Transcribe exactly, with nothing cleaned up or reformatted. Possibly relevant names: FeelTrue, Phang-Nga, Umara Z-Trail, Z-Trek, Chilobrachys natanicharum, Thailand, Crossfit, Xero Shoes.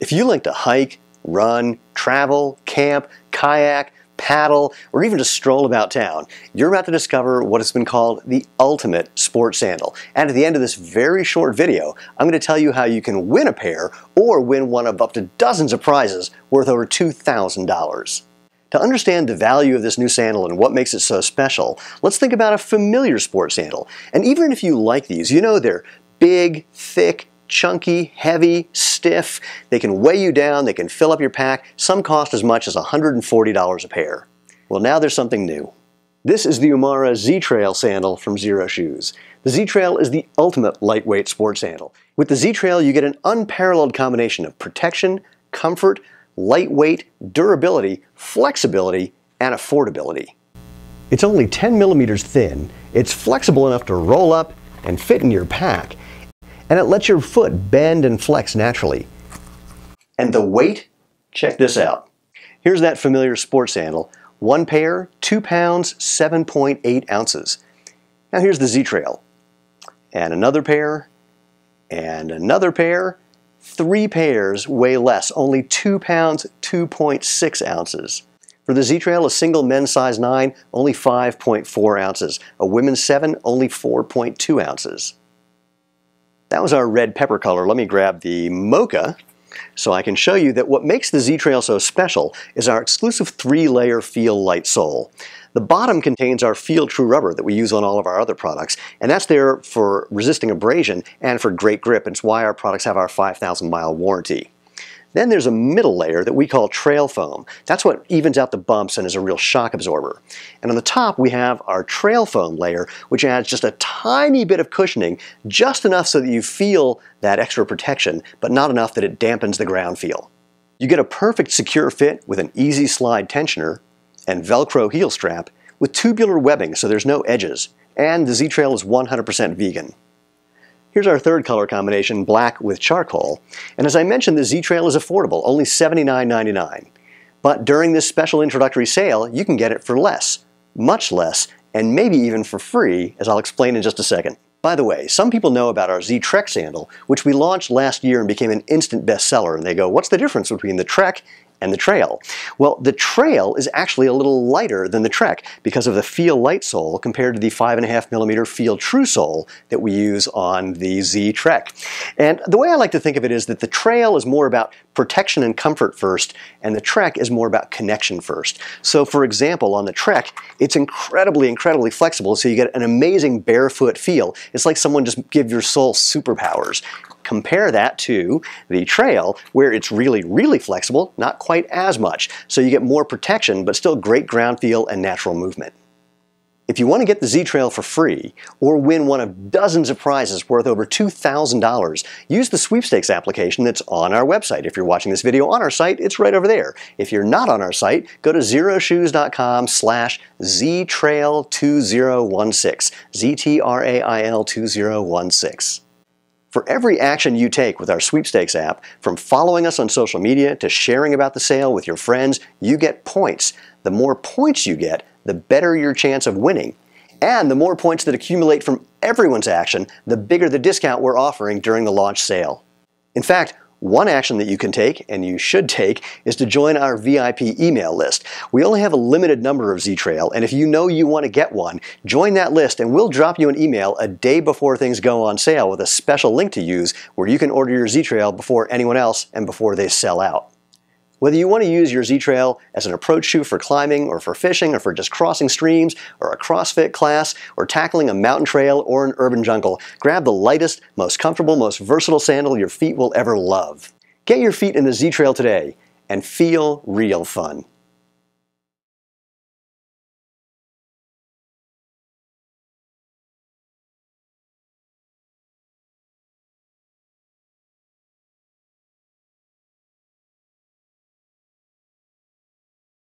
If you like to hike, run, travel, camp, kayak, paddle, or even just stroll about town, you're about to discover what has been called the ultimate sports sandal. And at the end of this very short video, I'm going to tell you how you can win a pair or win one of up to dozens of prizes worth over two thousand dollars. To understand the value of this new sandal and what makes it so special, let's think about a familiar sports sandal. And even if you like these, you know they're big, thick, chunky, heavy, stiff. They can weigh you down, they can fill up your pack. Some cost as much as one hundred forty dollars a pair. Well, now there's something new. This is the Umara Z-Trail sandal from Xero Shoes. The Z-Trail is the ultimate lightweight sports sandal. With the Z-Trail, you get an unparalleled combination of protection, comfort, lightweight, durability, flexibility, and affordability. It's only ten millimeters thin, it's flexible enough to roll up and fit in your pack, and it lets your foot bend and flex naturally. And the weight? Check this out. Here's that familiar sports sandal. One pair, two pounds, seven point eight ounces. Now here's the Z-Trail. And another pair, and another pair. Three pairs weigh less, only two pounds, two point six ounces. For the Z-Trail, a single men's size nine, only five point four ounces. A women's seven, only four point two ounces. That was our red pepper color. Let me grab the mocha so I can show you that what makes the Z-Trail so special is our exclusive three-layer Feel Light sole. The bottom contains our FeelTrue rubber that we use on all of our other products, and that's there for resisting abrasion and for great grip. It's why our products have our five thousand mile warranty. Then there's a middle layer that we call trail foam. That's what evens out the bumps and is a real shock absorber. And on the top we have our trail foam layer, which adds just a tiny bit of cushioning, just enough so that you feel that extra protection, but not enough that it dampens the ground feel. You get a perfect secure fit with an easy slide tensioner and Velcro heel strap with tubular webbing so there's no edges. And the Z-Trail is one hundred percent vegan. Here's our third color combination, black with charcoal. And as I mentioned, the Z-Trail is affordable, only seventy-nine ninety-nine. But during this special introductory sale, you can get it for less, much less, and maybe even for free, as I'll explain in just a second. By the way, some people know about our Z-Trek sandal, which we launched last year and became an instant bestseller. And they go, what's the difference between the Trek and the Trail? Well, the Trail is actually a little lighter than the Trek because of the Feel Light sole compared to the five point five millimeter Feel True sole that we use on the Z-Trek. And the way I like to think of it is that the Trail is more about protection and comfort first, and the Trek is more about connection first. So for example, on the Trek, it's incredibly, incredibly flexible, so you get an amazing barefoot feel. It's like someone just give your sole superpowers. Compare that to the Trail, where it's really, really flexible, not quite as much. So you get more protection, but still great ground feel and natural movement. If you want to get the Z-Trail for free, or win one of dozens of prizes worth over two thousand dollars, use the sweepstakes application that's on our website. If you're watching this video on our site, it's right over there. If you're not on our site, go to zero shoes dot com slash Z trail two thousand sixteen, Z T R A I L two thousand sixteen. For every action you take with our sweepstakes app, from following us on social media to sharing about the sale with your friends, you get points. The more points you get, the better your chance of winning. And the more points that accumulate from everyone's action, the bigger the discount we're offering during the launch sale. In fact, one action that you can take, and you should take, is to join our V I P email list. We only have a limited number of Z-Trail, and if you know you want to get one, join that list and we'll drop you an email a day before things go on sale with a special link to use where you can order your Z-Trail before anyone else and before they sell out. Whether you want to use your Z-Trail as an approach shoe for climbing or for fishing or for just crossing streams or a CrossFit class or tackling a mountain trail or an urban jungle, grab the lightest, most comfortable, most versatile sandal your feet will ever love. Get your feet in the Z-Trail today and feel real fun.